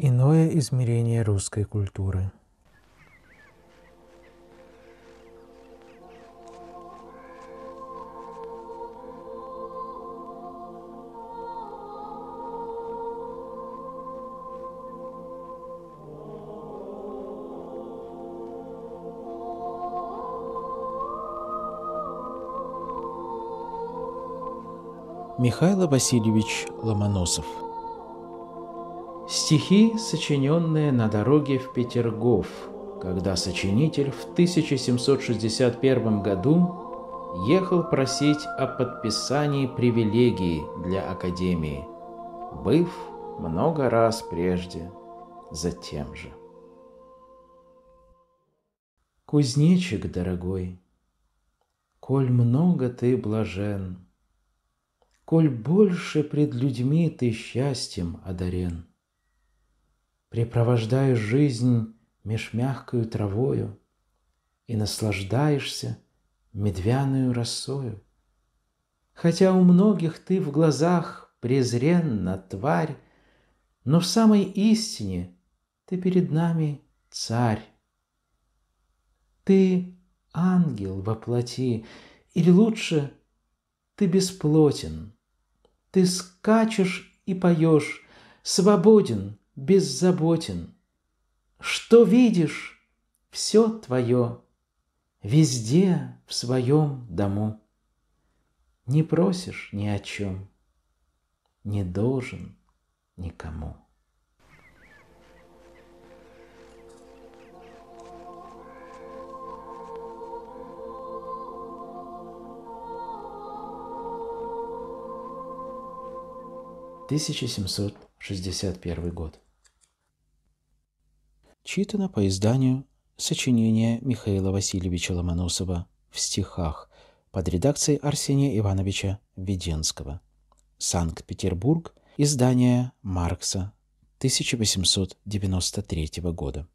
Иное измерение русской культуры. Михайло Васильевич Ломоносов. Стихи, сочиненные на дороге в Петергоф, когда сочинитель в 1761 году ехал просить о подписании привилегий для Академии, быв много раз прежде затем же. Кузнечик дорогой, коль много ты блажен, коль больше пред людьми ты счастьем одарен, препровождаешь жизнь меж мягкою травою и наслаждаешься медвяною росою. Хотя у многих ты в глазах презренна тварь, но в самой истине ты перед нами царь. Ты ангел во плоти, или лучше ты бесплотен. Ты скачешь и поешь, свободен, беззаботен. Что видишь, все твое, везде в своем дому. Не просишь ни о чем, не должен никому.1761 год. Читано по изданию «Сочинение Михаила Васильевича Ломоносова в стихах» под редакцией Арсения Ивановича Введенского. Санкт-Петербург, издание Маркса 1893 года.